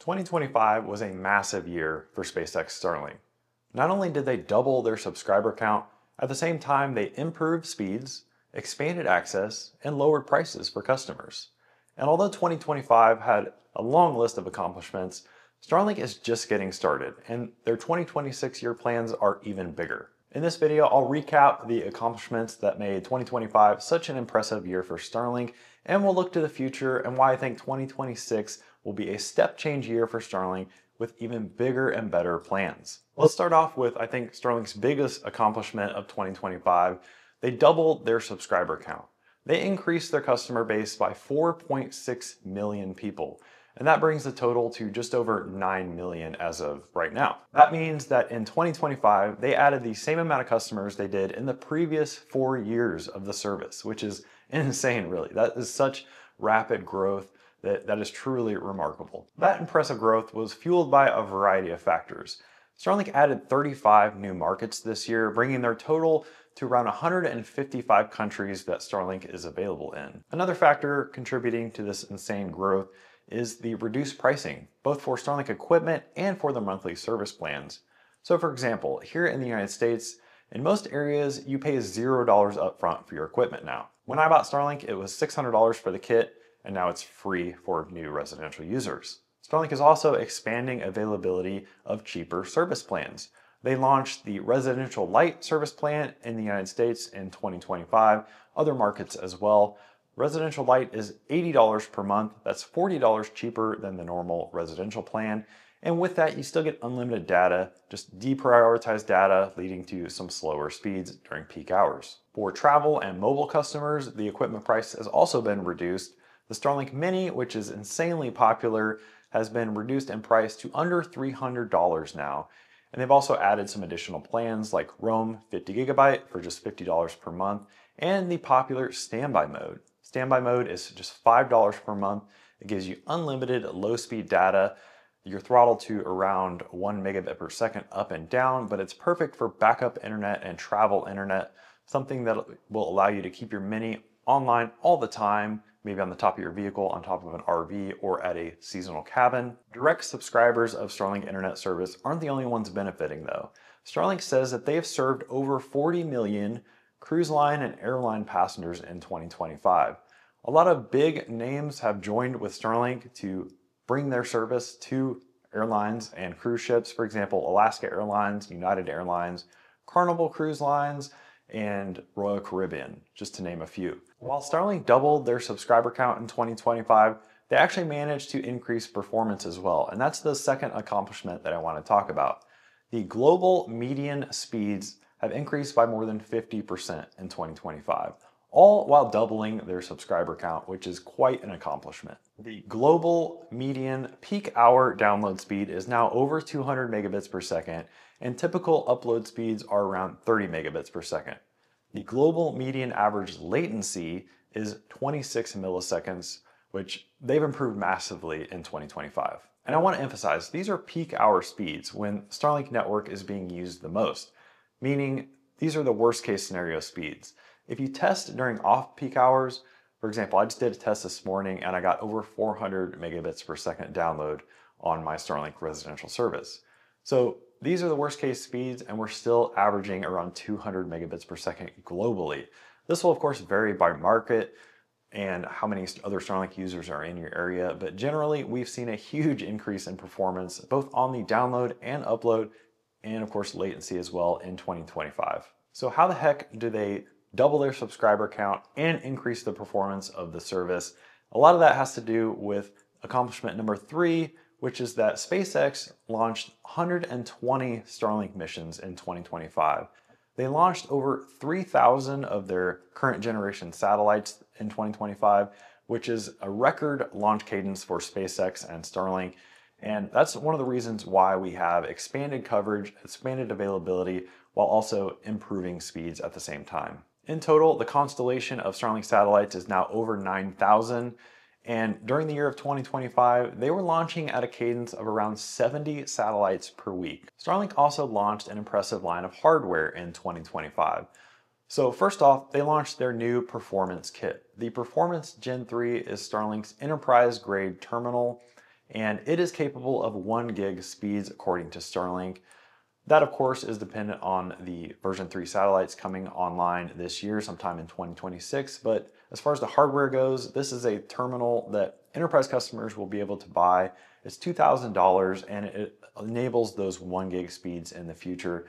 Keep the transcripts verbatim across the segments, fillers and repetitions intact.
twenty twenty-five was a massive year for SpaceX Starlink. Not only did they double their subscriber count, at the same time they improved speeds, expanded access, and lowered prices for customers. And although twenty twenty-five had a long list of accomplishments, Starlink is just getting started, and their twenty twenty-six year plans are even bigger. In this video, I'll recap the accomplishments that made twenty twenty-five such an impressive year for Starlink, and we'll look to the future and why I think twenty twenty-six will be a step change year for Starlink with even bigger and better plans. Let's start off with, I think, Starlink's biggest accomplishment of twenty twenty-five. They doubled their subscriber count. They increased their customer base by four point six million people, and that brings the total to just over nine million as of right now. That means that in twenty twenty-five, they added the same amount of customers they did in the previous four years of the service, which is insane, really. That is such rapid growth that, that is truly remarkable. That impressive growth was fueled by a variety of factors. Starlink added thirty-five new markets this year, bringing their total to around one hundred fifty-five countries that Starlink is available in. Another factor contributing to this insane growth is the reduced pricing, both for Starlink equipment and for their monthly service plans. So for example, here in the United States, in most areas, you pay zero dollars upfront for your equipment now. When I bought Starlink, it was six hundred dollars for the kit, and now it's free for new residential users. Starlink is also expanding availability of cheaper service plans. They launched the Residential Lite service plan in the United States in twenty twenty-five, other markets as well. Residential Lite is eighty dollars per month. That's forty dollars cheaper than the normal residential plan. And with that, you still get unlimited data, just deprioritized data, leading to some slower speeds during peak hours. For travel and mobile customers, the equipment price has also been reduced. The Starlink Mini, which is insanely popular, has been reduced in price to under three hundred dollars now. And they've also added some additional plans like Roam fifty gigabyte for just fifty dollars per month, and the popular Standby Mode. Standby Mode is just five dollars per month. It gives you unlimited low-speed data. You're throttled to around one megabit per second up and down, but it's perfect for backup internet and travel internet, something that will allow you to keep your Mini online all the time, maybe on the top of your vehicle, on top of an R V, or at a seasonal cabin. Direct subscribers of Starlink internet service aren't the only ones benefiting though. Starlink says that they've served over forty million cruise line and airline passengers in twenty twenty-five. A lot of big names have joined with Starlink to bring their service to airlines and cruise ships. For example, Alaska Airlines, United Airlines, Carnival Cruise Lines, and Royal Caribbean, just to name a few. While Starlink doubled their subscriber count in twenty twenty-five, they actually managed to increase performance as well, and that's the second accomplishment that I want to talk about. The global median speeds have increased by more than fifty percent in twenty twenty-five, all while doubling their subscriber count, which is quite an accomplishment. The global median peak hour download speed is now over two hundred megabits per second, and typical upload speeds are around thirty megabits per second. The global median average latency is twenty-six milliseconds, which they've improved massively in twenty twenty-five. And I want to emphasize, these are peak hour speeds when Starlink network is being used the most, meaning these are the worst case scenario speeds. If you test during off peak hours, for example, I just did a test this morning and I got over four hundred megabits per second download on my Starlink residential service. So these are the worst case speeds, and we're still averaging around two hundred megabits per second globally. This will of course vary by market and how many other Starlink users are in your area, but generally we've seen a huge increase in performance, both on the download and upload, and of course latency as well in twenty twenty-five. So how the heck do they double their subscriber count and increase the performance of the service? A lot of that has to do with accomplishment number three, which is that SpaceX launched one hundred twenty Starlink missions in twenty twenty-five. They launched over three thousand of their current generation satellites in twenty twenty-five, which is a record launch cadence for SpaceX and Starlink. And that's one of the reasons why we have expanded coverage, expanded availability, while also improving speeds at the same time. In total, the constellation of Starlink satellites is now over nine thousand. And during the year of twenty twenty-five, they were launching at a cadence of around seventy satellites per week. Starlink also launched an impressive line of hardware in twenty twenty-five. So first off, they launched their new Performance Kit. The Performance Gen three is Starlink's enterprise grade terminal, and it is capable of one gig speeds according to Starlink. That, of course, is dependent on the version three satellites coming online this year, sometime in twenty twenty-six. But as far as the hardware goes, this is a terminal that enterprise customers will be able to buy. It's two thousand dollars, and it enables those one gig speeds in the future.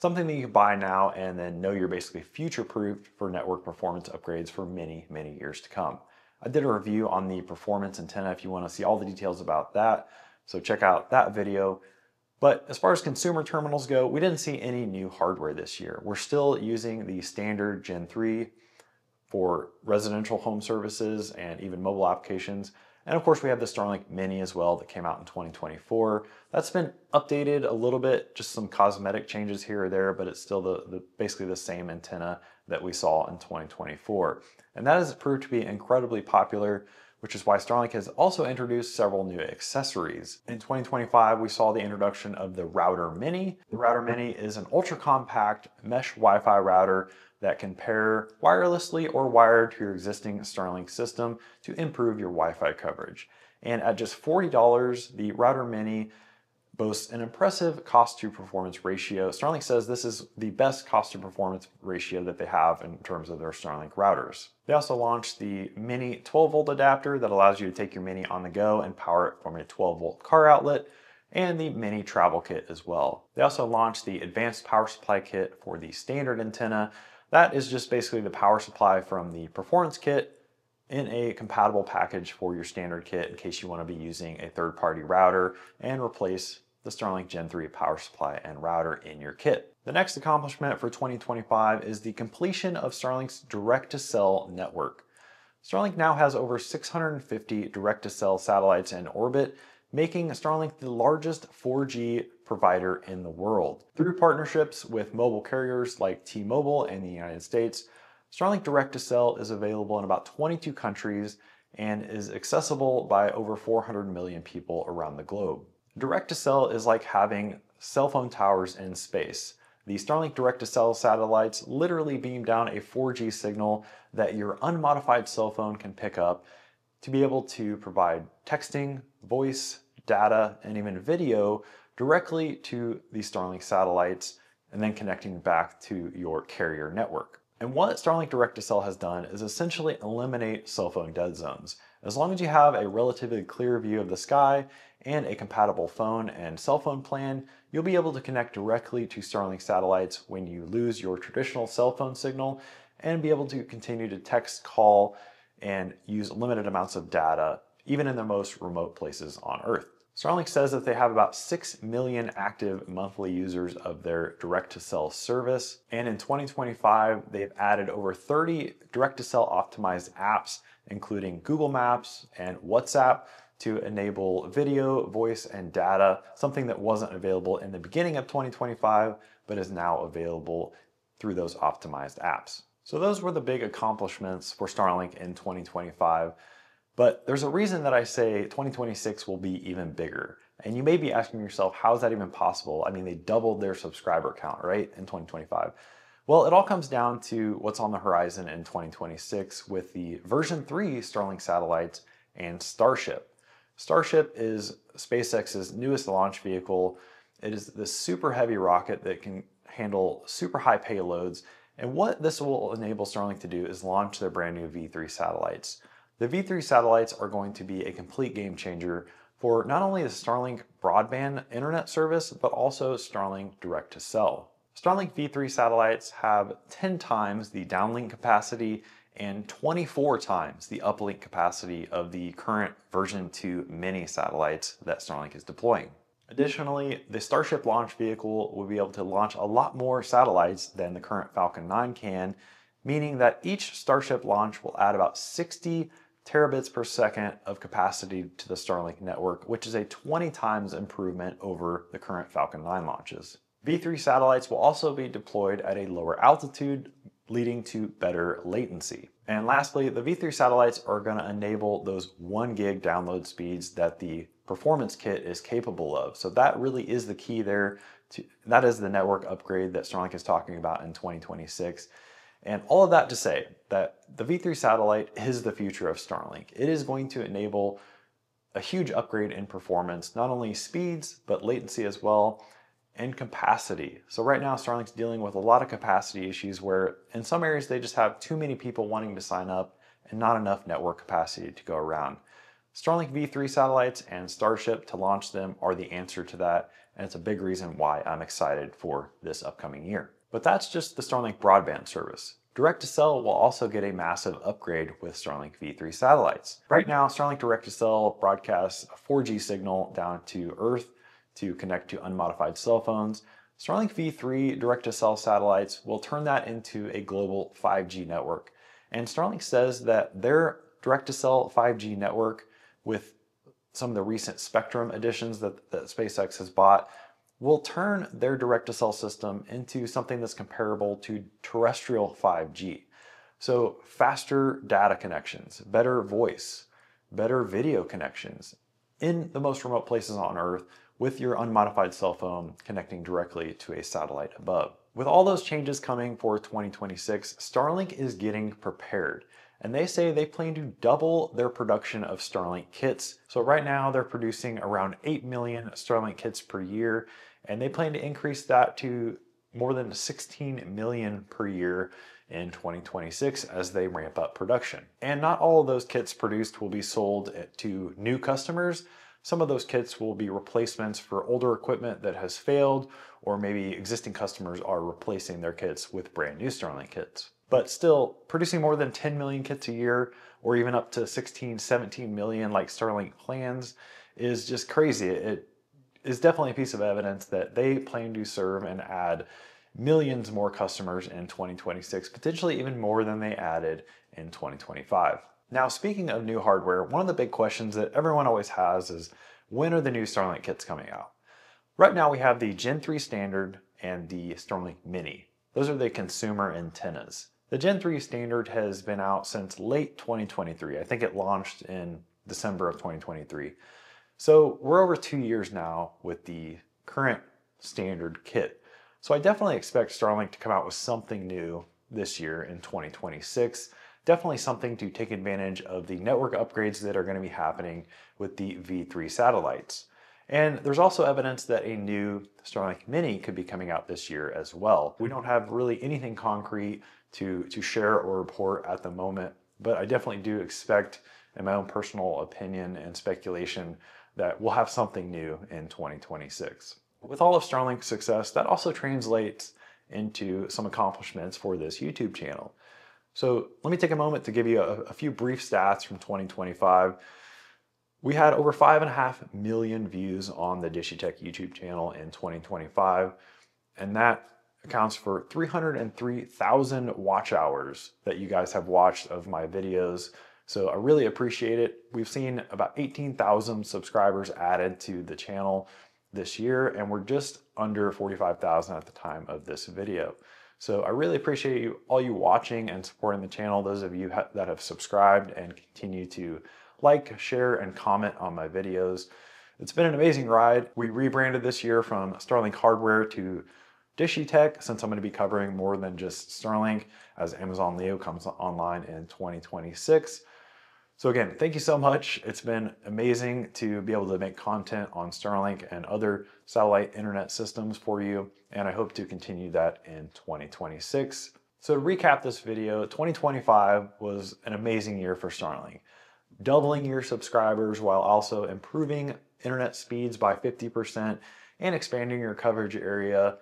Something that you can buy now and then know you're basically future-proofed for network performance upgrades for many, many years to come. I did a review on the performance antenna if you want to see all the details about that, so check out that video. But as far as consumer terminals go, we didn't see any new hardware this year. We're still using the standard Gen three for residential home services and even mobile applications. And of course, we have the Starlink Mini as well that came out in twenty twenty-four. That's been updated a little bit, just some cosmetic changes here or there, but it's still the, the basically the same antenna that we saw in twenty twenty-four. And that has proved to be incredibly popular, which is why Starlink has also introduced several new accessories. In twenty twenty-five, we saw the introduction of the Router Mini. The Router Mini is an ultra-compact mesh Wi-Fi router that can pair wirelessly or wired to your existing Starlink system to improve your Wi-Fi coverage. And at just forty dollars, the Router Mini boasts an impressive cost-to-performance ratio. Starlink says this is the best cost-to-performance ratio that they have in terms of their Starlink routers. They also launched the Mini twelve volt adapter that allows you to take your Mini on the go and power it from a twelve volt car outlet, and the Mini travel kit as well. They also launched the advanced power supply kit for the standard antenna. That is just basically the power supply from the performance kit in a compatible package for your standard kit in case you want to be using a third-party router and replace the Starlink Gen three power supply and router in your kit. The next accomplishment for twenty twenty-five is the completion of Starlink's direct-to-cell network. Starlink now has over six hundred fifty direct-to-cell satellites in orbit, making Starlink the largest four G provider in the world. Through partnerships with mobile carriers like T-Mobile in the United States, Starlink direct-to-cell is available in about twenty-two countries and is accessible by over four hundred million people around the globe. Direct-to-cell is like having cell phone towers in space. The Starlink direct-to-cell satellites literally beam down a four G signal that your unmodified cell phone can pick up to be able to provide texting, voice, data, and even video directly to the Starlink satellites and then connecting back to your carrier network. And what Starlink direct-to-cell has done is essentially eliminate cell phone dead zones. As long as you have a relatively clear view of the sky and a compatible phone and cell phone plan, you'll be able to connect directly to Starlink satellites when you lose your traditional cell phone signal and be able to continue to text, call, and use limited amounts of data, even in the most remote places on Earth. Starlink says that they have about six million active monthly users of their direct-to-cell service. And in twenty twenty-five, they've added over thirty direct-to-cell optimized apps, including Google Maps and WhatsApp, to enable video, voice, and data, something that wasn't available in the beginning of twenty twenty-five, but is now available through those optimized apps. So those were the big accomplishments for Starlink in twenty twenty-five. But there's a reason that I say twenty twenty-six will be even bigger. And you may be asking yourself, how is that even possible? I mean, they doubled their subscriber count, right, in twenty twenty-five. Well, it all comes down to what's on the horizon in twenty twenty-six with the version three Starlink satellites and Starship. Starship is SpaceX's newest launch vehicle. It is the super heavy rocket that can handle super high payloads. And what this will enable Starlink to do is launch their brand new V three satellites. The V three satellites are going to be a complete game changer for not only the Starlink broadband internet service, but also Starlink direct-to-cell. Starlink V three satellites have ten times the downlink capacity and twenty-four times the uplink capacity of the current version two mini satellites that Starlink is deploying. Additionally, the Starship launch vehicle will be able to launch a lot more satellites than the current Falcon nine can, meaning that each Starship launch will add about sixty terabits per second of capacity to the Starlink network, which is a twenty times improvement over the current Falcon nine launches. V three satellites will also be deployed at a lower altitude, leading to better latency. And lastly, the V three satellites are going to enable those one gig download speeds that the performance kit is capable of. So that really is the key there. To, that is the network upgrade that Starlink is talking about in twenty twenty-six. And all of that to say that the V three satellite is the future of Starlink. It is going to enable a huge upgrade in performance, not only speeds, but latency as well, and capacity. So right now Starlink's dealing with a lot of capacity issues where in some areas they just have too many people wanting to sign up and not enough network capacity to go around. Starlink V three satellites and Starship, to launch them, are the answer to that, and it's a big reason why I'm excited for this upcoming year. But that's just the Starlink broadband service. Direct-to-cell will also get a massive upgrade with Starlink V three satellites. Right now, Starlink Direct-to-cell broadcasts a four G signal down to Earth to connect to unmodified cell phones. Starlink V three Direct-to-cell satellites will turn that into a global five G network. And Starlink says that their Direct-to-cell five G network, with some of the recent spectrum additions that, that SpaceX has bought, will turn their direct-to-cell system into something that's comparable to terrestrial five G. So faster data connections, better voice, better video connections in the most remote places on Earth, with your unmodified cell phone connecting directly to a satellite above. With all those changes coming for twenty twenty-six, Starlink is getting prepared. And they say they plan to double their production of Starlink kits. So right now they're producing around eight million Starlink kits per year, and they plan to increase that to more than sixteen million per year in twenty twenty-six as they ramp up production. And not all of those kits produced will be sold to new customers. Some of those kits will be replacements for older equipment that has failed, or maybe existing customers are replacing their kits with brand new Starlink kits. But still, producing more than ten million kits a year, or even up to sixteen, seventeen million like Starlink plans, is just crazy. It is definitely a piece of evidence that they plan to serve and add millions more customers in twenty twenty-six, potentially even more than they added in twenty twenty-five. Now, speaking of new hardware, one of the big questions that everyone always has is, when are the new Starlink kits coming out? Right now we have the Gen three Standard and the Starlink Mini. Those are the consumer antennas. The Gen three Standard has been out since late twenty twenty-three. I think it launched in December of twenty twenty-three. So we're over two years now with the current standard kit. So I definitely expect Starlink to come out with something new this year in twenty twenty-six. Definitely something to take advantage of the network upgrades that are going to be happening with the V three satellites. And there's also evidence that a new Starlink Mini could be coming out this year as well. We don't have really anything concrete to, to share or report at the moment, but I definitely do expect, in my own personal opinion and speculation, that we'll have something new in twenty twenty-six. With all of Starlink's success, that also translates into some accomplishments for this YouTube channel. So let me take a moment to give you a, a few brief stats from twenty twenty-five. We had over five and a half million views on the DISHYtech YouTube channel in twenty twenty-five, and that accounts for three hundred three thousand watch hours that you guys have watched of my videos. So I really appreciate it. We've seen about eighteen thousand subscribers added to the channel this year, and we're just under forty-five thousand at the time of this video. So I really appreciate you, all you watching and supporting the channel, those of you ha that have subscribed and continue to like, share, and comment on my videos. It's been an amazing ride. We rebranded this year from Starlink Hardware to DISHYtech, since I'm going to be covering more than just Starlink as Amazon Leo comes online in twenty twenty-six. So again, thank you so much. It's been amazing to be able to make content on Starlink and other satellite internet systems for you, and I hope to continue that in twenty twenty-six. So to recap this video, twenty twenty-five was an amazing year for Starlink, doubling your subscribers while also improving internet speeds by fifty percent and expanding your coverage area.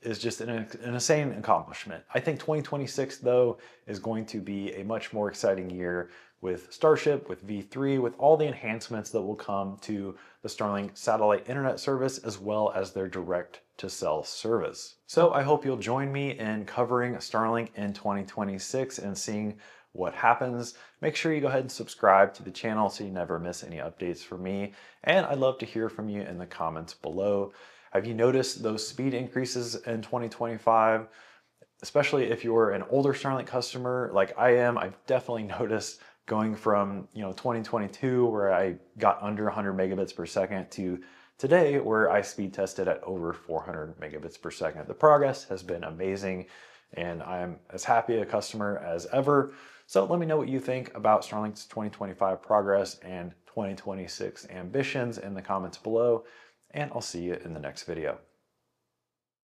Is just an, an insane accomplishment. I think twenty twenty-six, though, is going to be a much more exciting year with Starship, with V three, with all the enhancements that will come to the Starlink satellite internet service, as well as their direct-to-cell service. So I hope you'll join me in covering Starlink in twenty twenty-six and seeing what happens. Make sure you go ahead and subscribe to the channel so you never miss any updates from me. And I'd love to hear from you in the comments below. Have you noticed those speed increases in twenty twenty-five? Especially if you're an older Starlink customer like I am, I've definitely noticed going from, you know, twenty twenty-two, where I got under one hundred megabits per second, to today, where I speed tested at over four hundred megabits per second. The progress has been amazing, and I'm as happy a customer as ever. So let me know what you think about Starlink's twenty twenty-five progress and twenty twenty-six ambitions in the comments below, and I'll see you in the next video.